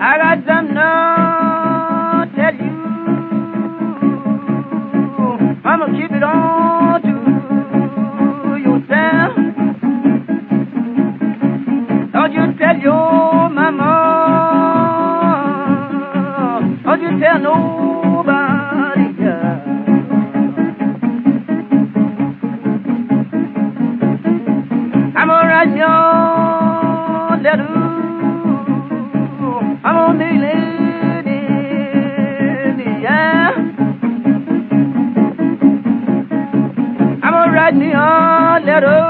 I got some now to tell you. I'ma keep it all to yourself. Don't you tell your mama. Don't you tell nobody else. I'ma write your letter. I'm on the lady, yeah. I'ma write me a letter.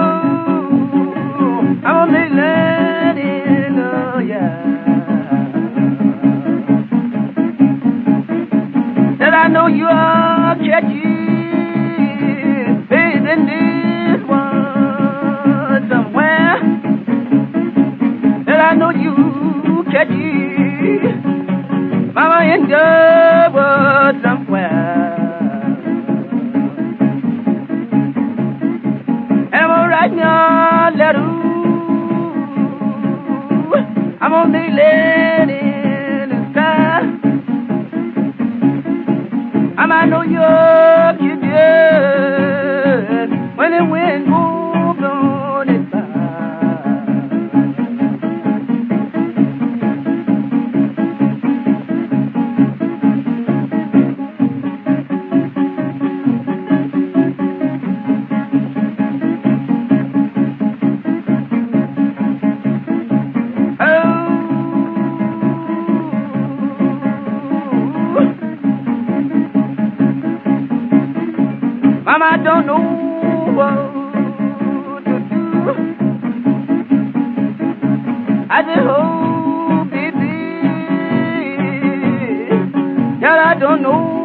I'm on the lady, no, yeah. That I know you are catchy, baby, in this one somewhere. That I know you catchy. Mama in the world somewhere. And I'm gonna write me a letter. I'm on the lady in the sky. I might know you're cute when the wind moves on it by. Mama, I don't know what to do. I just hope it's easy. Girl, I don't know.